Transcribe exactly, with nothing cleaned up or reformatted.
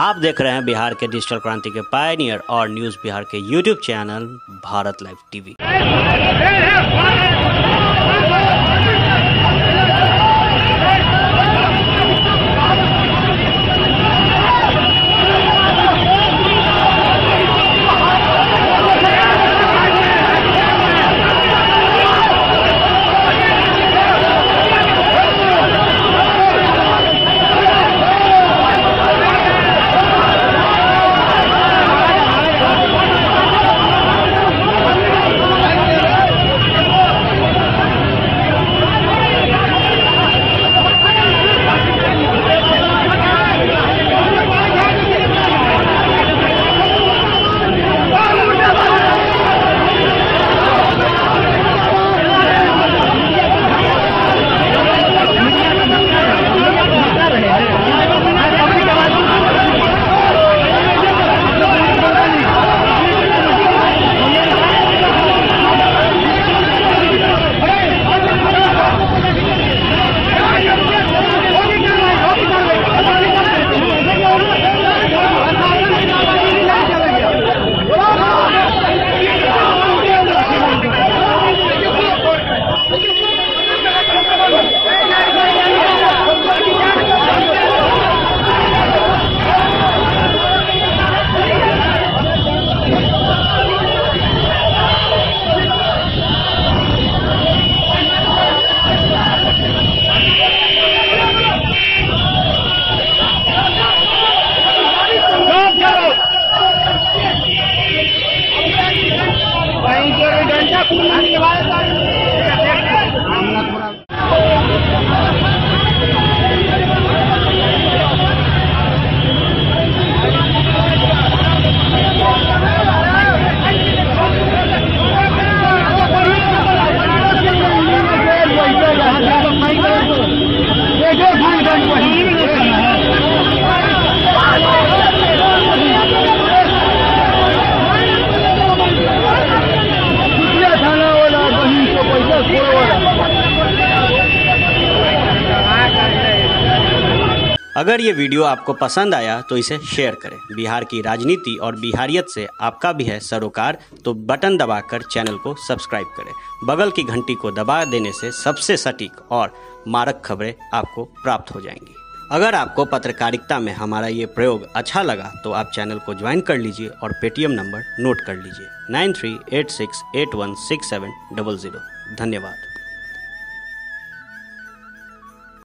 आप देख रहे हैं बिहार के डिजिटल क्रांति के पायनियर और न्यूज बिहार के YouTube channel Bharat live TV. अगर ये वीडियो आपको पसंद आया तो इसे शेयर करें। बिहार की राजनीति और बिहारियत से आपका भी है सरोकार, तो बटन दबाकर चैनल को सब्सक्राइब करें। बगल की घंटी को दबा देने से सबसे सटीक और मारक खबरें आपको प्राप्त हो जाएंगी। अगर आपको पत्रकारिता में हमारा ये प्रयोग अच्छा लगा तो आप चैनल को ज्वाइन कर लीजिए और पेटीएम नंबर नोट कर लीजिए nine three eight six eight one six seven double zero. धन्यवाद।